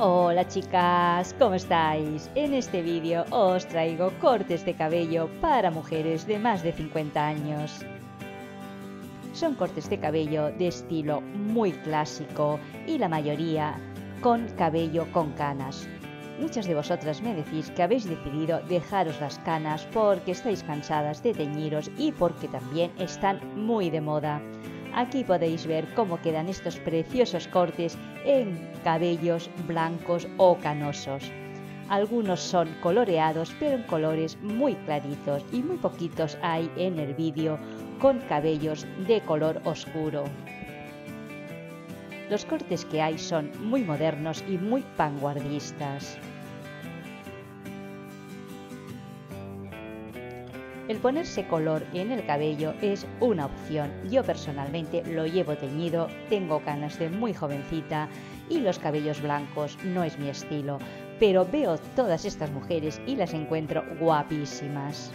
Hola chicas, ¿cómo estáis? En este vídeo os traigo cortes de cabello para mujeres de más de 50 años. Son cortes de cabello de estilo muy clásico y la mayoría con cabello con canas. Muchas de vosotras me decís que habéis decidido dejaros las canas porque estáis cansadas de teñiros y porque también están muy de moda. Aquí podéis ver cómo quedan estos preciosos cortes en cabellos blancos o canosos. Algunos son coloreados, pero en colores muy claritos, y muy poquitos hay en el vídeo con cabellos de color oscuro. Los cortes que hay son muy modernos y muy vanguardistas. El ponerse color en el cabello es una opción. Yo personalmente lo llevo teñido, tengo canas de muy jovencita y los cabellos blancos no es mi estilo, pero veo todas estas mujeres y las encuentro guapísimas.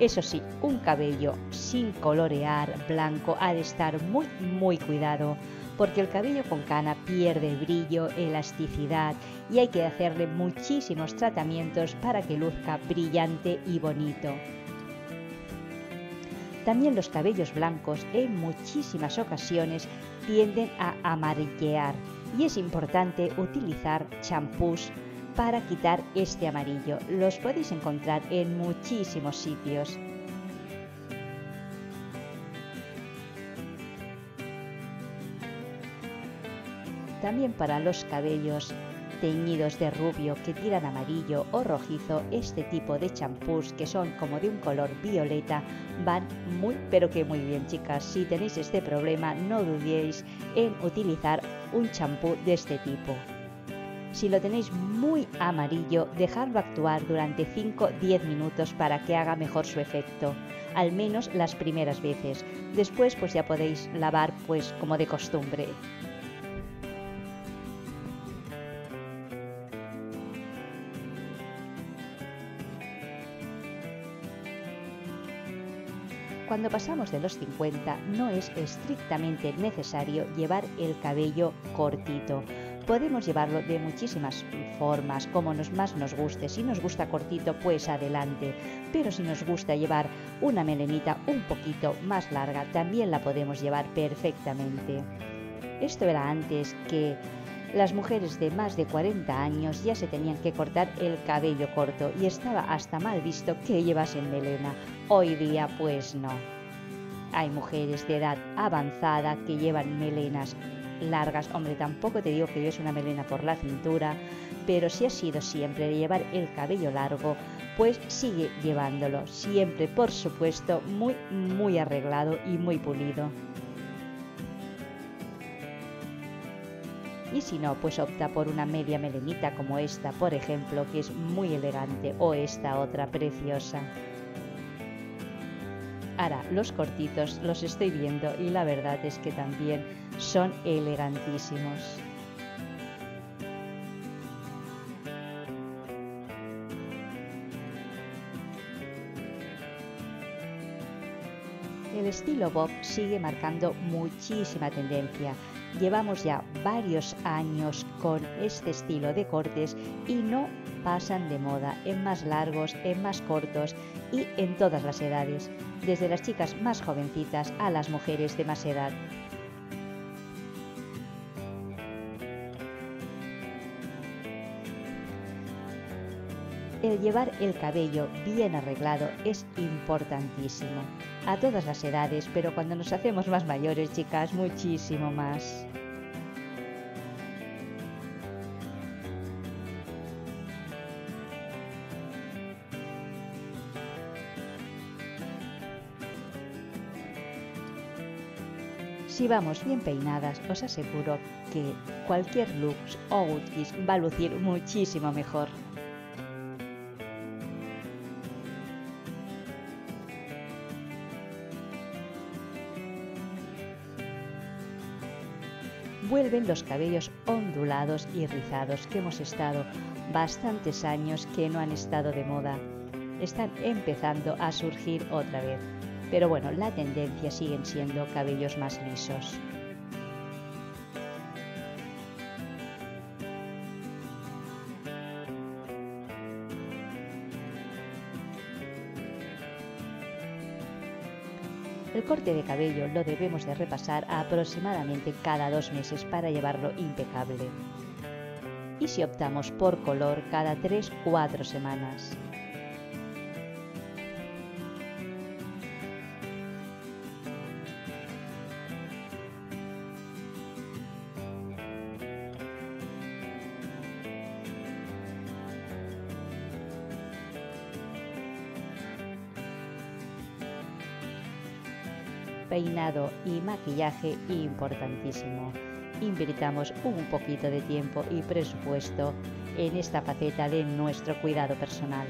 Eso sí, un cabello sin colorear blanco ha de estar muy cuidado, porque el cabello con cana pierde brillo, elasticidad y hay que hacerle muchísimos tratamientos para que luzca brillante y bonito. También los cabellos blancos en muchísimas ocasiones tienden a amarillear y es importante utilizar champús para quitar este amarillo. Los podéis encontrar en muchísimos sitios. También para los cabellos teñidos de rubio que tiran amarillo o rojizo, este tipo de champús que son como de un color violeta van muy bien, chicas. Si tenéis este problema, no dudéis en utilizar un champú de este tipo. Si lo tenéis muy amarillo, dejadlo actuar durante 5-10 minutos para que haga mejor su efecto, al menos las primeras veces. Después pues ya podéis lavar pues como de costumbre. Cuando pasamos de los 50 no es estrictamente necesario llevar el cabello cortito. Podemos llevarlo de muchísimas formas, como más nos guste. Si nos gusta cortito, pues adelante. Pero si nos gusta llevar una melenita un poquito más larga, también la podemos llevar perfectamente. Esto era antes que las mujeres de más de 40 años ya se tenían que cortar el cabello corto y estaba hasta mal visto que llevasen melena. Hoy día pues no. Hay mujeres de edad avanzada que llevan melenas largas. Hombre, tampoco te digo que lleves una melena por la cintura, pero si has sido siempre de llevar el cabello largo, pues sigue llevándolo. Siempre, por supuesto, muy arreglado y muy pulido. Y si no, pues opta por una media melenita como esta, por ejemplo, que es muy elegante, o esta otra preciosa. Ahora, los cortitos los estoy viendo y la verdad es que también son elegantísimos. El estilo bob sigue marcando muchísima tendencia. Llevamos ya varios años con este estilo de cortes y no pasan de moda, en más largos, en más cortos y en todas las edades, desde las chicas más jovencitas a las mujeres de más edad. El llevar el cabello bien arreglado es importantísimo, a todas las edades, pero cuando nos hacemos más mayores, chicas, muchísimo más. Si vamos bien peinadas, os aseguro que cualquier look o outfit va a lucir muchísimo mejor. Vuelven los cabellos ondulados y rizados que hemos estado bastantes años que no han estado de moda. Están empezando a surgir otra vez, pero bueno, la tendencia siguen siendo cabellos más lisos. corte de cabello lo debemos de repasar aproximadamente cada 2 meses para llevarlo impecable. Y si optamos por color, cada 3-4 semanas. Peinado y maquillaje importantísimo. Invirtamos un poquito de tiempo y presupuesto en esta faceta de nuestro cuidado personal.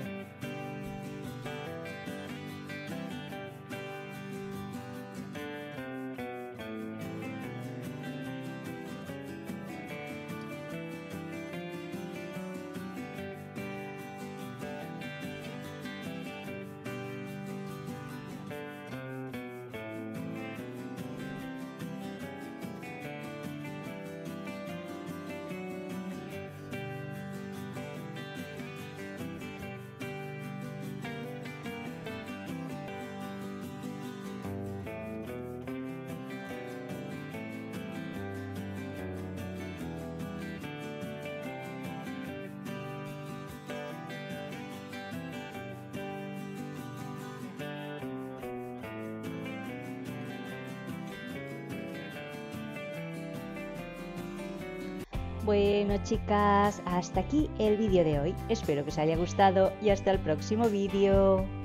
Bueno, chicas, hasta aquí el vídeo de hoy. Espero que os haya gustado y hasta el próximo vídeo.